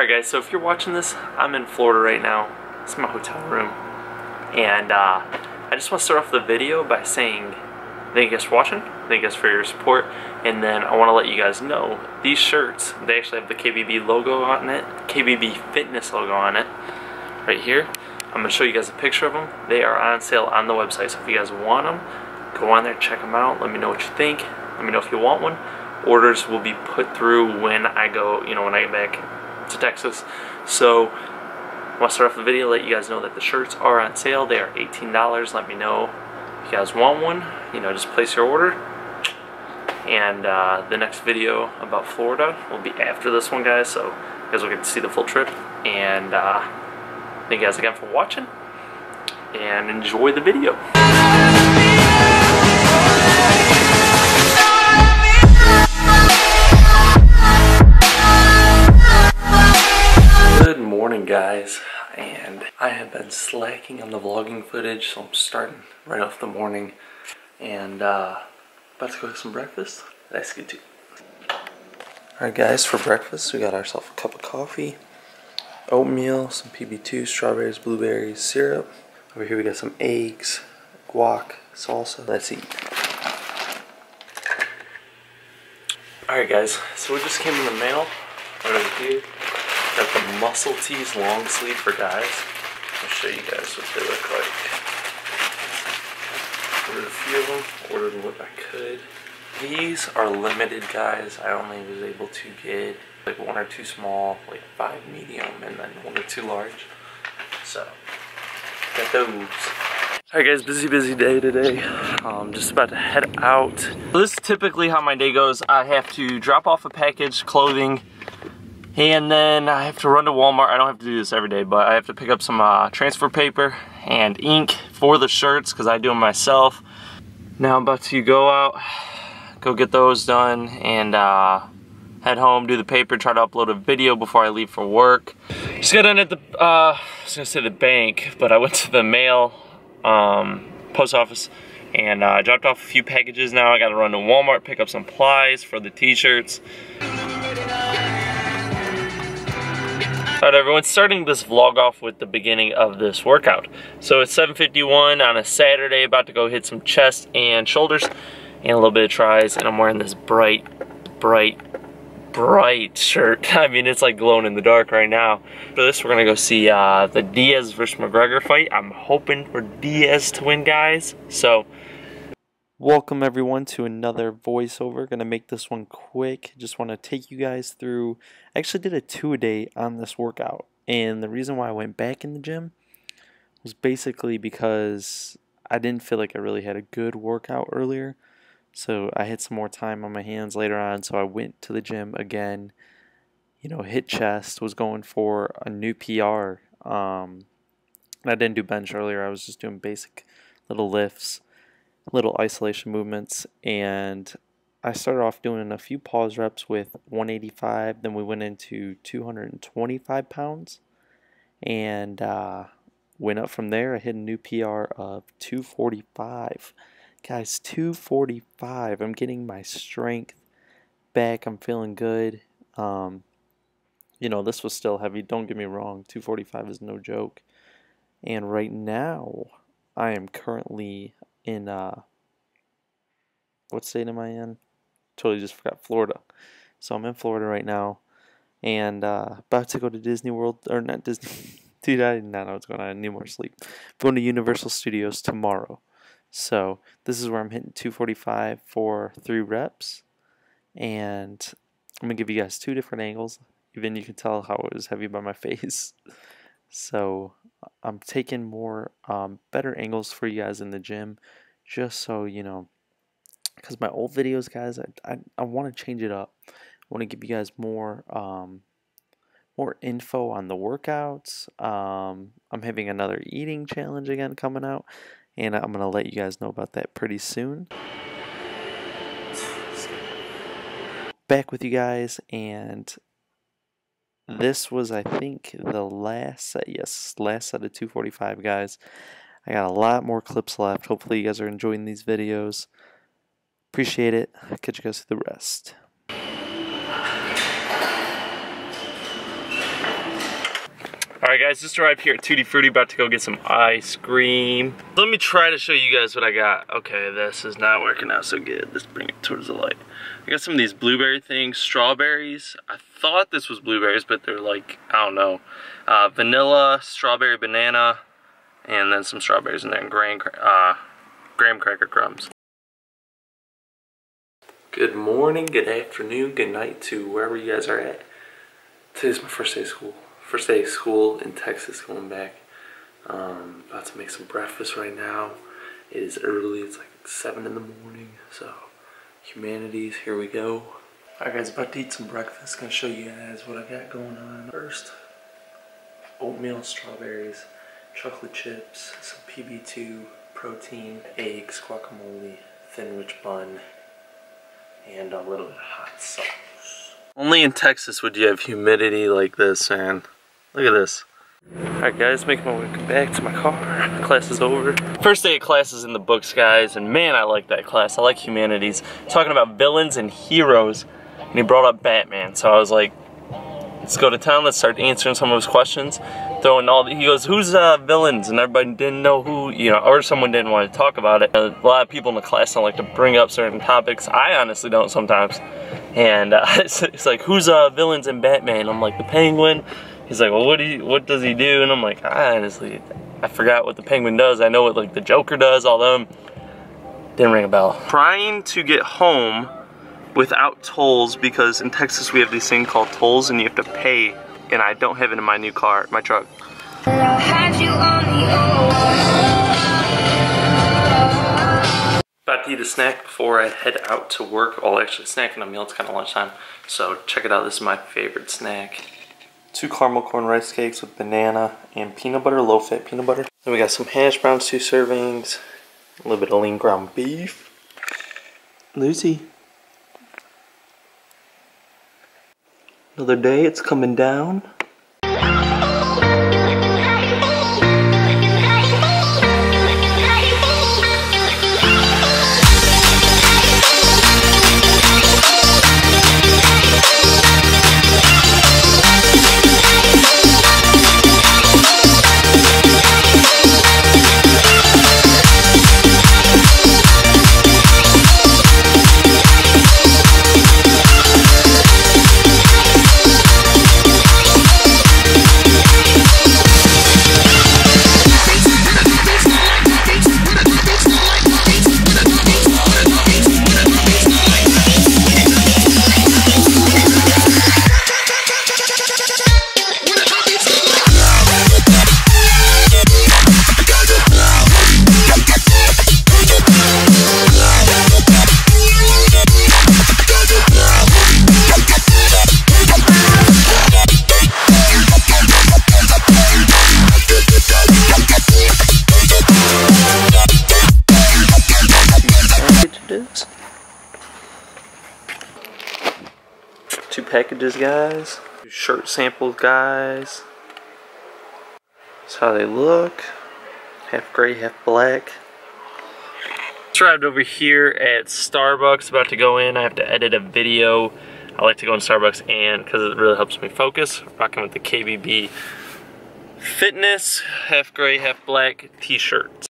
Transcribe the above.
Alright guys, so if you're watching this, I'm in Florida right now. It's my hotel room. And I just want to start off the video by saying thank you guys for watching, thank you guys for your support, and then I want to let you guys know, these shirts, they actually have the KBB logo on it, KBB Fitness logo on it, right here. I'm going to show you guys a picture of them. They are on sale on the website, so if you guys want them, go on there, check them out, let me know what you think, let me know if you want one. Orders will be put through when I go, you know, when I get back to Texas. So I want to start off the video, let you guys know that the shirts are on sale. They are $18. Let me know if you guys want one. You know, just place your order. And the next video about Florida will be after this one, guys. So you guys will get to see the full trip. And thank you guys again for watching. And enjoy the video. Guys, and I have been slacking on the vlogging footage, so I'm starting right off the morning and about to go get some breakfast. Let's get to it. Alright guys, for breakfast we got ourselves a cup of coffee, oatmeal, some PB2, strawberries, blueberries, syrup. Over here we got some eggs, guac, salsa. Let's eat. Alright guys, so we just came in the mail right here. Got the muscle tees long sleeve for guys. I'll show you guys what they look like. Ordered a few of them, ordered what I could. These are limited, guys. I only was able to get like one or two small, like 5 medium, and then 1 or 2 large. So, got those. Alright guys, busy day today. Just about to head out. This is typically how my day goes. I have to drop off a package, clothing, and then I have to run to Walmart. I don't have to do this every day, but I have to pick up some transfer paper and ink for the shirts because I do them myself. Now I'm about to go out, go get those done, and head home, do the paper, try to upload a video before I leave for work. Just got done at the, I was gonna say the bank, but I went to the mail, post office, and dropped off a few packages. Now I gotta run to Walmart, pick up some plies for the t-shirts. Alright everyone, starting this vlog off with the beginning of this workout. So it's 7:51 on a Saturday, about to go hit some chest and shoulders and a little bit of tries, and I'm wearing this bright shirt. I mean, it's like glowing in the dark right now. For this, we're gonna go see the Diaz versus McGregor fight. I'm hoping for Diaz to win, guys. So welcome everyone to another voiceover. Gonna make this one quick. Just want to take you guys through. I actually did a 2-a-day on this workout, and the reason why I went back in the gym was basically because I didn't feel like I really had a good workout earlier, so I had some more time on my hands later on, so I went to the gym again, you know, hit chest, was going for a new PR, and I didn't do bench earlier. I was just doing basic little lifts, little isolation movements, and I started off doing a few pause reps with 185, then we went into 225 pounds, and went up from there. I hit a new PR of 245. Guys, 245. I'm getting my strength back. I'm feeling good. You know, this was still heavy. Don't get me wrong. 245 is no joke. And right now, I am currently in what state am I in? Totally just forgot. Florida. So I'm in Florida right now, and about to go to Disney World, or not Disney. Dude, I did not know what's going on. I need more sleep. I'm going to Universal Studios tomorrow. So this is where I'm hitting 245 for 3 reps, and I'm gonna give you guys 2 different angles. Even you can tell how it was heavy by my face. So I'm taking more better angles for you guys in the gym, just so you know, because my old videos, guys, I want to change it up. I want to give you guys more more info on the workouts. I'm having another eating challenge again coming out, and I'm gonna let you guys know about that pretty soon. Back with you guys, and this was, I think, the last set. Yes, last set of 245, guys. I got a lot more clips left. Hopefully you guys are enjoying these videos. Appreciate it. I'll catch you guys through the rest. Alright guys, just arrived here at Tutti Frutti, about to go get some ice cream. Let me try to show you guys what I got. Okay, this is not working out so good. Let's bring it towards the light. I got some of these blueberry things, strawberries. I thought this was blueberries, but they're like, I don't know. Vanilla, strawberry, banana, and then some strawberries in there, and graham cracker crumbs. Good morning, good afternoon, good night to wherever you guys are at. Today's my first day of school. First day of school in Texas, going back. About to make some breakfast right now. It is early, it's like 7 in the morning, so humanities, here we go. All right guys, about to eat some breakfast. Gonna show you guys what I got going on. First, oatmeal, strawberries, chocolate chips, some PB2 protein, eggs, guacamole, thin rich bun, and a little bit of hot sauce. Only in Texas would you have humidity like this, man. Look at this. Alright guys, making my way back to my car. Class is over. First day of class is in the books, guys, and man, I like that class. I like humanities. Talking about villains and heroes, and he brought up Batman, so I was like, let's go to town, let's start answering some of his questions. Throwing all the, he goes, who's villains? And everybody didn't know who, you know, or someone didn't want to talk about it. A lot of people in the class don't like to bring up certain topics. I honestly don't sometimes. And it's like, who's villains in Batman? I'm like, the Penguin. He's like, well, what does he do? And I'm like, I forgot what the Penguin does. I know what like the Joker does, all them. Didn't ring a bell. Trying to get home without tolls, because in Texas we have these thing called tolls and you have to pay, and I don't have it in my new car, my truck. I'll have you on the about to eat a snack before I head out to work. Well, actually snacking a meal, it's kind of lunchtime. So check it out, this is my favorite snack. 2 caramel corn rice cakes with banana and peanut butter, low fat peanut butter. Then we got some hash browns, 2 servings, a little bit of lean ground beef. Lucy. Another day, it's coming down. Packages, guys. Shirt samples, guys. That's how they look. Half gray, half black. Arrived over here at Starbucks, about to go in. I have to edit a video. I like to go in Starbucks and because it really helps me focus. Rocking with the KBB Fitness half gray, half black t-shirt.